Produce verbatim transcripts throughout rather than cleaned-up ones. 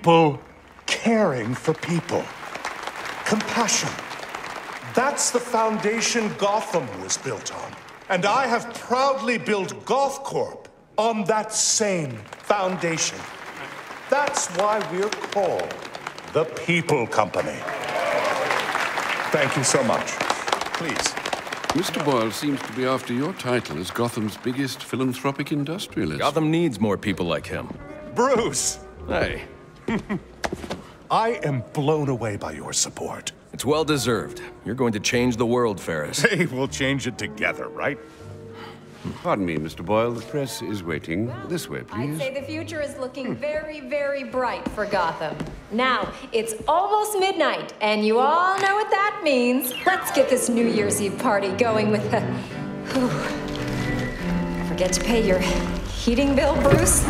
people caring for people. Compassion. That's the foundation Gotham was built on. And I have proudly built GothCorp on that same foundation. That's why we're called the People Company. Thank you so much. Please. Mister Boyle seems to be after your title as Gotham's biggest philanthropic industrialist. Gotham needs more people like him. Bruce! Hey. I am blown away by your support. It's well-deserved. You're going to change the world, Ferris. Hey, we'll change it together, right? Pardon me, Mister Boyle. The press is waiting. Well, this way, please. I'd say the future is looking very, very bright for Gotham. Now, it's almost midnight, and you all know what that means. Let's get this New Year's Eve party going with the... Whew. Forget to pay your heating bill, Bruce.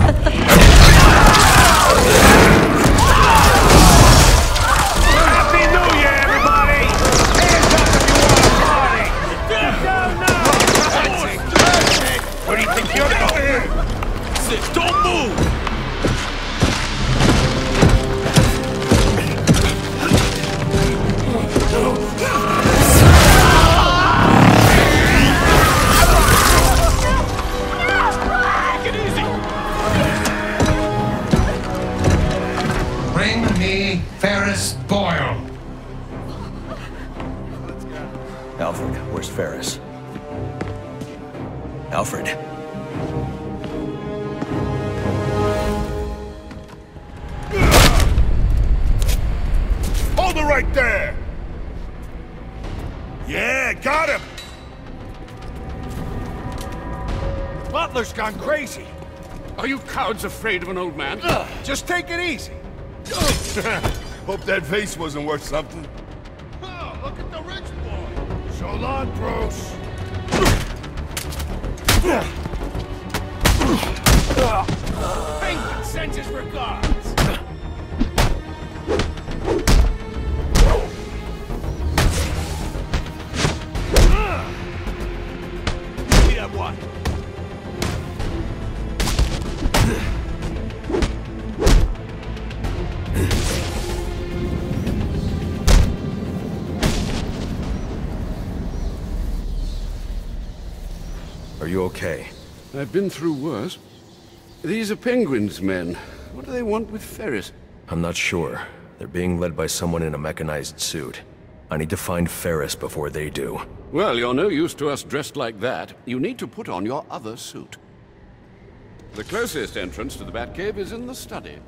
Don't move! Take it easy! Bring me Ferris Boyle. Alfred, where's Ferris? Alfred. Right there! Yeah, got him! Butler's gone crazy. Are you cowards afraid of an old man? Ugh. Just take it easy. Hope that face wasn't worth something. Oh, look at the rich boy! So long, Bruce! Penguin sends his regards! Are you okay? I've been through worse. These are Penguin's men. What do they want with Ferris? I'm not sure. They're being led by someone in a mechanized suit. I need to find Ferris before they do. Well, you're no use to us dressed like that. You need to put on your other suit. The closest entrance to the Batcave is in the study.